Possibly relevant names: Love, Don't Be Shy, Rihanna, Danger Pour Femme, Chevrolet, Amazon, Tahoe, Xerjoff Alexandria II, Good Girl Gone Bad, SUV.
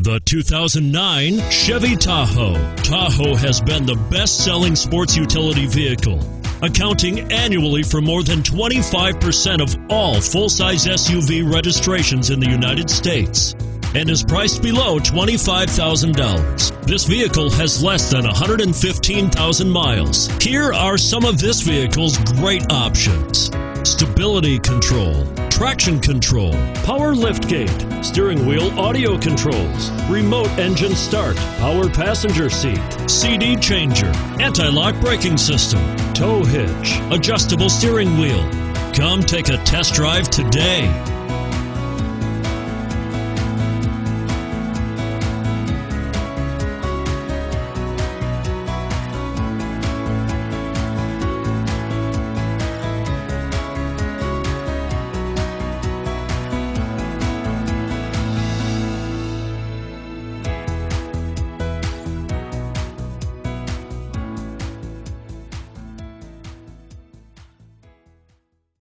The 2009 Chevy Tahoe. Tahoe has been the best-selling sports utility vehicle, accounting annually for more than 25% of all full-size SUV registrations in the United States, and is priced below $25,000. This vehicle has less than 115,000 miles. Here are some of this vehicle's great options: stability control, traction control, power liftgate, steering wheel audio controls, remote engine start, power passenger seat, CD changer, anti-lock braking system, tow hitch, adjustable steering wheel. Come take a test drive today.